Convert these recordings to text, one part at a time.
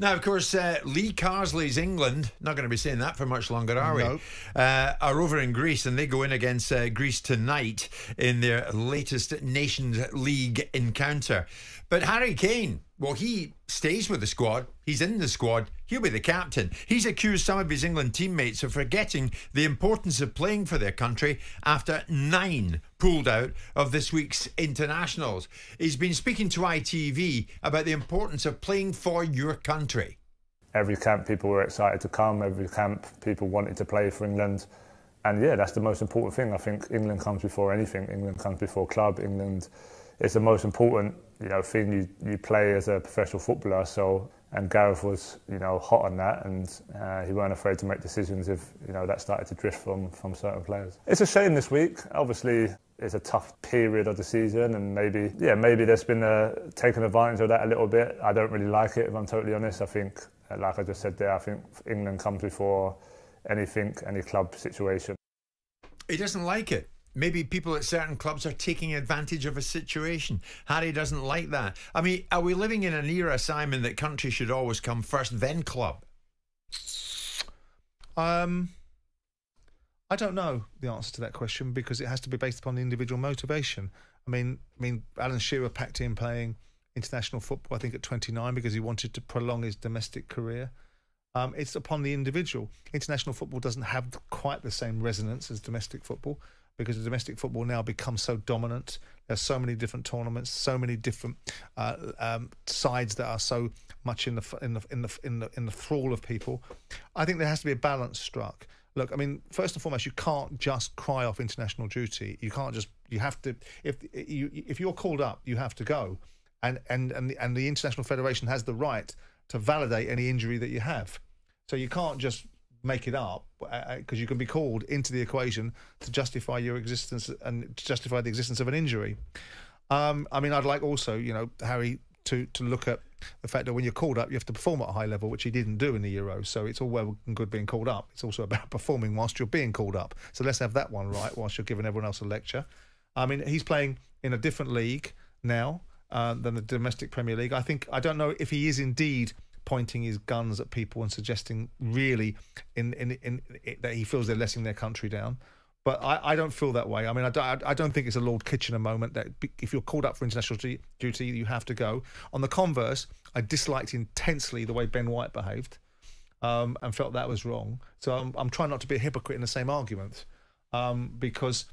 Now, of course, Lee Carsley's England, not going to be saying that for much longer, are we? No. Are over in Greece, and they go in against Greece tonight in their latest Nations League encounter. But Harry Kane, well, he stays with the squad. He's in the squad. He'll be the captain. He's accused some of his England teammates of forgetting the importance of playing for their country after 9 pulled out of this week's internationals. He's been speaking to ITV about the importance of playing for your country. Every camp, people were excited to come. Every camp, people wanted to play for England. And, yeah, that's the most important thing. I think England comes before anything. England comes before club. England... It's the most important, you know, thing you play as a professional footballer. So, and Gareth was, you know, hot on that, and he weren't afraid to make decisions if, you know, that started to drift from certain players. It's a shame this week. Obviously, it's a tough period of the season, and maybe, yeah, maybe there's been taken advantage of that a little bit. I don't really like it, if I'm totally honest. I think, like I just said there, I think England comes before anything, any club situation. He doesn't like it. Maybe people at certain clubs are taking advantage of a situation. Harry doesn't like that. I mean, are we living in an era, Simon, that country should always come first, then club? I don't know the answer to that question, because it has to be based upon the individual motivation. I mean, Alan Shearer packed in playing international football, I think, at 29 because he wanted to prolong his domestic career. It's upon the individual. International football doesn't have quite the same resonance as domestic football, because the domestic football now becomes so dominant. There's so many different tournaments, so many different sides that are so much in the thrall of people. I think there has to be a balance struck. Look, I mean, first and foremost, you can't just cry off international duty. You can't just. You have to. If you're called up, you have to go, and the International Federation has the right to validate any injury that you have. So you can't just make it up, because you can be called into the equation to justify your existence and to justify the existence of an injury. I mean, I'd like also, you know, Harry to look at the fact that when you're called up, you have to perform at a high level, which he didn't do in the Euros. So it's all well and good being called up. It's also about performing whilst you're being called up. So let's have that one right whilst you're giving everyone else a lecture. I mean, he's playing in a different league now than the domestic Premier League. I think, I don't know if he is indeed pointing his guns at people and suggesting really that he feels they're letting their country down. But I don't feel that way. I mean, I don't think it's a Lord Kitchener moment that if you're called up for international duty, you have to go. On the converse, I disliked intensely the way Ben White behaved and felt that was wrong. So I'm trying not to be a hypocrite in the same argument because...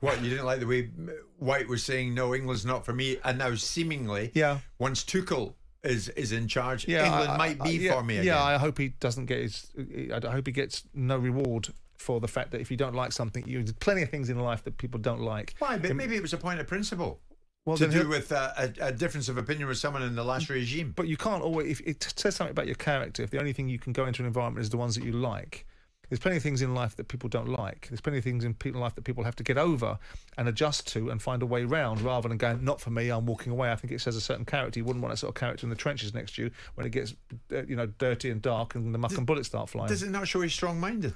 What, you didn't like the way White was saying, no, England's not for me, and now seemingly, yeah, once Tuchel is in charge, yeah, England might be for me again. Yeah, I hope he doesn't get his... I hope he gets no reward for the fact that if you don't like something, there's plenty of things in life that people don't like. Why? But maybe it was a point of principle. Well, to do with a difference of opinion with someone in the last regime. But you can't always... If it says something about your character, if the only thing you can go into an environment is the ones that you like. There's plenty of things in life that people don't like. There's plenty of things in life that people have to get over and adjust to and find a way round, rather than going, not for me, I'm walking away. I think it says a certain character. You wouldn't want that sort of character in the trenches next to you when it gets, you know, dirty and dark and the muck and bullets start flying. Does it not show he's strong-minded?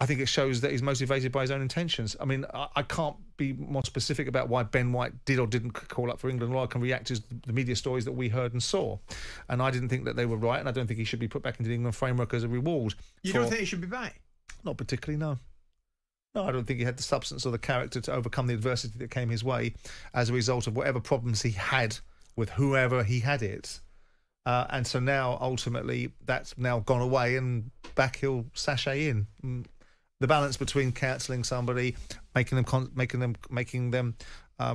I think it shows that he's motivated by his own intentions. I mean, I can't be more specific about why Ben White did or didn't call up for England. All I can react is the media stories that we heard and saw. And I didn't think that they were right, and I don't think he should be put back into the England framework as a reward. You don't think he should be back? Not particularly, no. No, I don't think he had the substance or the character to overcome the adversity that came his way as a result of whatever problems he had with whoever he had it. And so now, ultimately, that's now gone away, and back he'll sashay in. The balance between counselling somebody, making them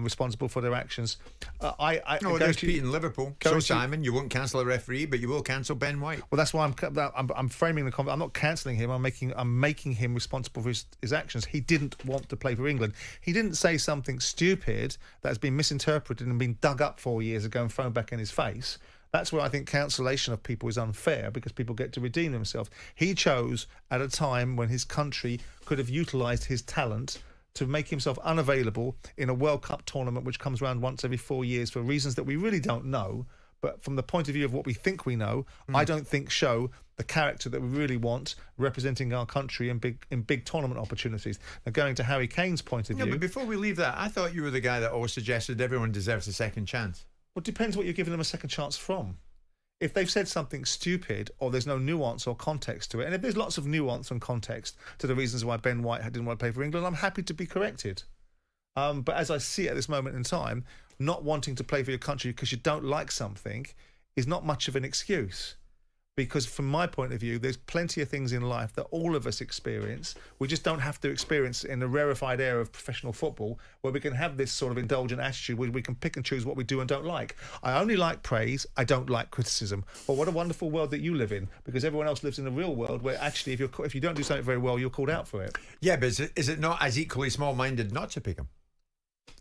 responsible for their actions. No, there's Pete in Liverpool. So Simon, you won't cancel a referee, but you will cancel Ben White. Well, that's why I'm framing the comment. I'm not cancelling him. I'm making him responsible for his actions. He didn't want to play for England. He didn't say something stupid that has been misinterpreted and been dug up 4 years ago and thrown back in his face. That's where I think cancellation of people is unfair, because people get to redeem themselves. He chose at a time when his country could have utilised his talent to make himself unavailable in a World Cup tournament which comes around once every 4 years for reasons that we really don't know. But from the point of view of what we think we know, I don't think show the character that we really want representing our country in big tournament opportunities. Now, going to Harry Kane's point of view... But before we leave that, I thought you were the guy that always suggested everyone deserves a second chance. Well, it depends what you're giving them a second chance from. if they've said something stupid or there's no nuance or context to it, and if there's lots of nuance and context to the reasons why Ben White didn't want to play for England, I'm happy to be corrected. But as I see at this moment in time, not wanting to play for your country because you don't like something is not much of an excuse. Because from my point of view, there's plenty of things in life that all of us experience. We just don't have to experience in the rarefied air of professional football where we can have this sort of indulgent attitude where we can pick and choose what we do and don't like. I only like praise. I don't like criticism. Well, what a wonderful world that you live in, because everyone else lives in the real world where actually if you don't do something very well, you're called out for it. Yeah, but is it not as equally small-minded not to pick him?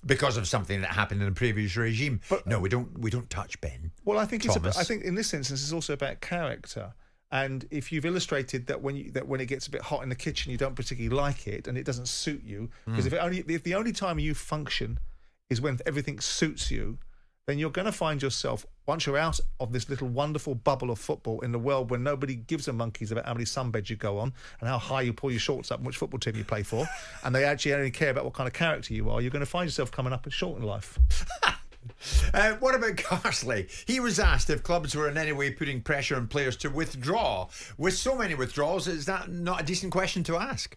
Because of something that happened in the previous regime. But, no, we don't touch Ben. Well, I think Thomas. I think in this instance it's also about character. And if you've illustrated that when it gets a bit hot in the kitchen, you don't particularly like it and it doesn't suit you, because if the only time you function is when everything suits you, then you're going to find yourself, once you're out of this little wonderful bubble of football in the world where nobody gives a monkeys about how many sunbeds you go on and how high you pull your shorts up and which football team you play for, and they actually only care about what kind of character you are, you're going to find yourself coming up short in life. What about Carsley? He was asked if clubs were in any way putting pressure on players to withdraw. With so many withdrawals, is that not a decent question to ask?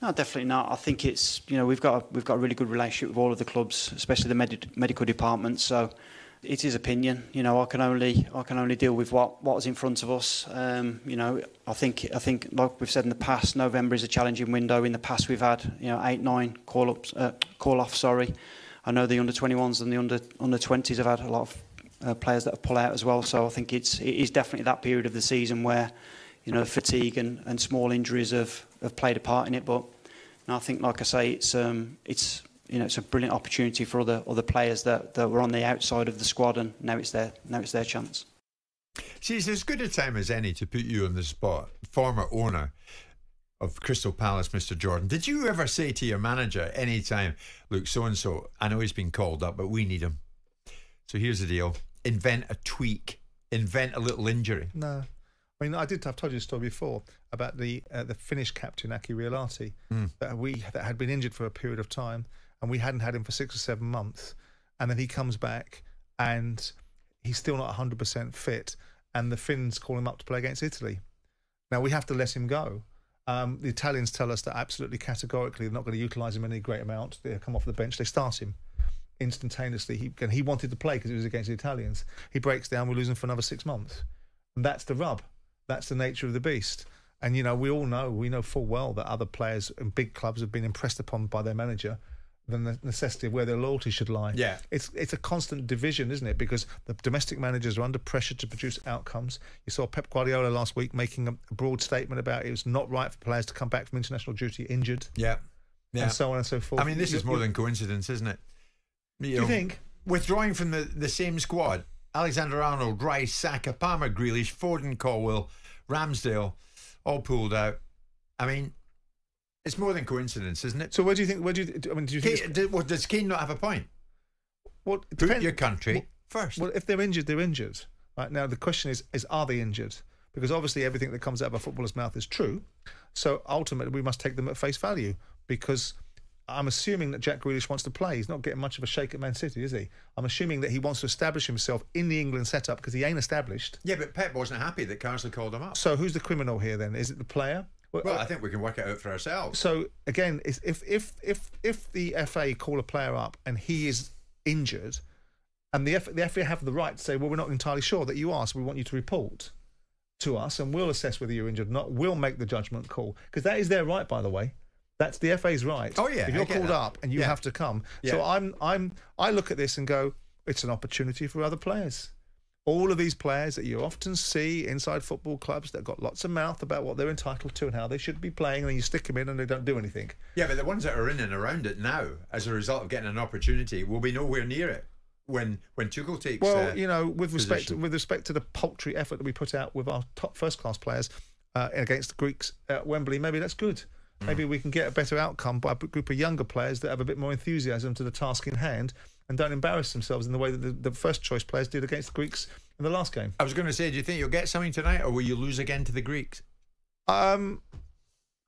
No, definitely not. I think it's, you know, we've got a really good relationship with all of the clubs, especially the medical department. So it is opinion. You know, I can only deal with what is in front of us. You know, I think like we've said in the past, November is a challenging window. In the past, we've had, you know, 8, 9 call offs. Sorry, I know the under-21s and the under-20s have had a lot of players that have pulled out as well. So I think it is definitely that period of the season where, you know, fatigue and small injuries have played a part in it. But no, I think, like I say, it's you know, it's a brilliant opportunity for other players that were on the outside of the squad, and now it's their chance. See, it's as good a time as any to put you on the spot. Former owner of Crystal Palace, Mr. Jordan, did you ever say to your manager any time, "Look, so and so, I know he's been called up, but we need him. So here's the deal: invent a tweak, invent a little injury"? No. I mean, I've told you a story before about the Finnish captain Aki Realati that had been injured for a period of time, and we hadn't had him for 6 or 7 months, and then he comes back and he's still not 100% fit, and the Finns call him up to play against Italy. Now we have to let him go. The Italians tell us that absolutely categorically they're not going to utilise him in any great amount. They come off the bench, they start him instantaneously. He wanted to play because it was against the Italians. He breaks down, we lose him for another 6 months, and that's the rub. That's the nature of the beast. And, you know, we know full well that other players and big clubs have been impressed upon by their manager than the necessity of where their loyalty should lie. Yeah. It's a constant division, isn't it? Because the domestic managers are under pressure to produce outcomes. You saw Pep Guardiola last week making a broad statement about it was not right for players to come back from international duty injured. Yeah. Yeah. And so on and so forth. I mean, this is more than coincidence, isn't it? Do you think? Withdrawing from the same squad, Alexander-Arnold, Rice, Saka, Palmer, Grealish, Foden, Cole, Ramsdale, all pulled out. I mean, it's more than coincidence, isn't it? So where do you think? Does Kane not have a point? Well, put your country first. Well, if they're injured, they're injured. Right now, the question is are they injured? Because obviously, everything that comes out of a footballer's mouth is true. So ultimately, we must take them at face value, because I'm assuming that Jack Grealish wants to play. He's not getting much of a shake at Man City, is he? I'm assuming that he wants to establish himself in the England setup, because he ain't established. Yeah, but Pep wasn't happy that Carsley called him up. So who's the criminal here then? Is it the player? Well, I think we can work it out for ourselves. So again, if the FA call a player up and he is injured, and the FA have the right to say, well, we're not entirely sure that you are, so we want you to report to us, and we'll assess whether you're injured or not. We'll make the judgment call, because that is their right, by the way. That's the FA's right. Oh yeah, if you're called up and you have to come. Yeah. So I look at this and go, it's an opportunity for other players. All of these players that you often see inside football clubs that got lots of mouth about what they're entitled to and how they should be playing, and then you stick them in and they don't do anything. Yeah, but the ones that are in and around it now, as a result of getting an opportunity, will be nowhere near it when Tuchel takes. Well, you know, with respect to the paltry effort that we put out with our top first class players against the Greeks at Wembley, maybe that's good. Maybe we can get a better outcome by a group of younger players that have a bit more enthusiasm to the task in hand and don't embarrass themselves in the way that the first-choice players did against the Greeks in the last game. I was going to say, do you think you'll get something tonight, or will you lose again to the Greeks? I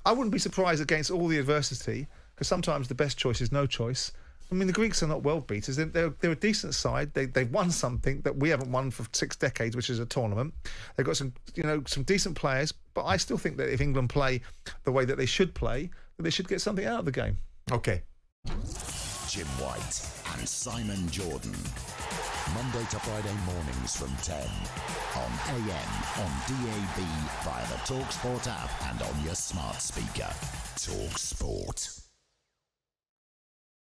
wouldn't be surprised against all the adversity, because sometimes the best choice is no choice. I mean, the Greeks are not world beaters. They're a decent side. They've won something that we haven't won for 6 decades, which is a tournament. They've got some decent players, but I still think that if England play the way that they should play, that they should get something out of the game. Okay. Jim White and Simon Jordan. Monday to Friday mornings from 10 on AM, on DAB, via the talkSPORT app and on your smart speaker. talkSPORT.